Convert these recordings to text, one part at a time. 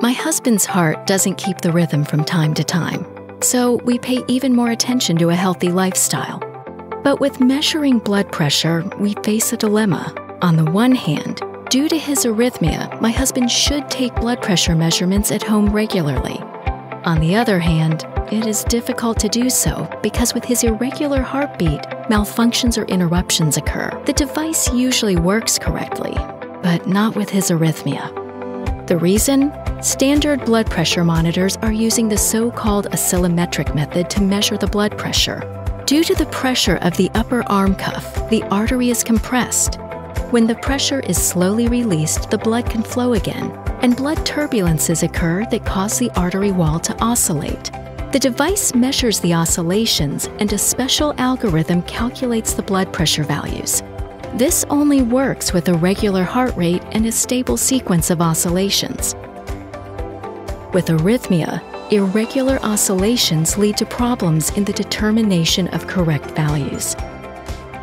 My husband's heart doesn't keep the rhythm from time to time, so we pay even more attention to a healthy lifestyle. But with measuring blood pressure, we face a dilemma. On the one hand, due to his arrhythmia, my husband should take blood pressure measurements at home regularly. On the other hand, it is difficult to do so because with his irregular heartbeat, malfunctions or interruptions occur. The device usually works correctly, but not with his arrhythmia. The reason? Standard blood pressure monitors are using the so-called oscillometric method to measure the blood pressure. Due to the pressure of the upper arm cuff, the artery is compressed. When the pressure is slowly released, the blood can flow again, and blood turbulences occur that cause the artery wall to oscillate. The device measures the oscillations, and a special algorithm calculates the blood pressure values. This only works with a regular heart rate and a stable sequence of oscillations. With arrhythmia, irregular oscillations lead to problems in the determination of correct values.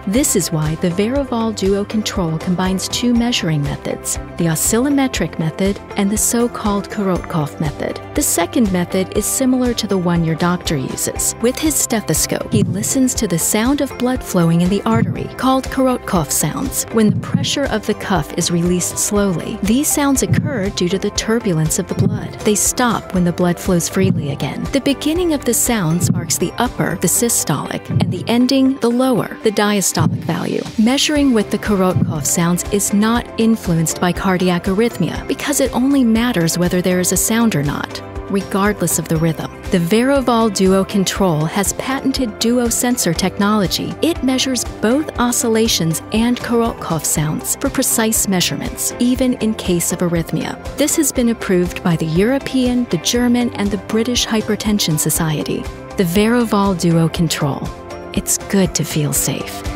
This is why the Veroval Duo Control combines two measuring methods, the oscillometric method and the so-called Korotkoff method. The second method is similar to the one your doctor uses. With his stethoscope, he listens to the sound of blood flowing in the artery, called Korotkoff sounds, when the pressure of the cuff is released slowly. These sounds occur due to the turbulence of the blood. They stop when the blood flows freely again. The beginning of the sounds marks the upper, the systolic, and the ending, the lower, the diastolic value. Measuring with the Korotkoff sounds is not influenced by cardiac arrhythmia because it only matters whether there is a sound or not, regardless of the rhythm. The Veroval Duo Control has patented Duo Sensor technology. It measures both oscillations and Korotkoff sounds for precise measurements, even in case of arrhythmia. This has been approved by the European, the German, and the British Hypertension Society. The Veroval Duo Control. It's good to feel safe.